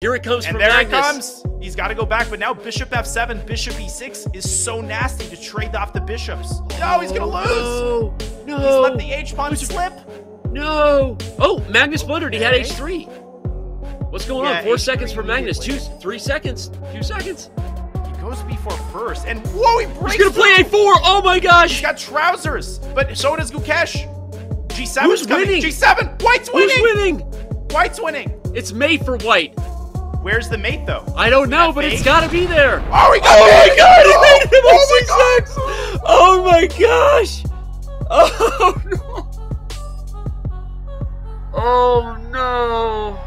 Here it comes from Magnus. And there it comes. He's got to go back, but now bishop f7, bishop e6 is so nasty to trade off the bishops. No, he's going to lose. No, he's let the h-pawn slip. No. Oh, Magnus blundered. He had h3. What's going on? 4 seconds for Magnus. 3 seconds. 2 seconds. He goes b4 first, and whoa, he breaks. He's going to play a4. Oh, my gosh. He's got trousers, but so does Gukesh. G7 Who's coming. Winning? G7. White's winning. Who's winning? White's winning. It's mate for white. Where's the mate, though? I don't know, but it's got to be there. Oh, he got it! Oh, my God! He made it with 6x! Oh, my gosh! Oh, no! Oh, no!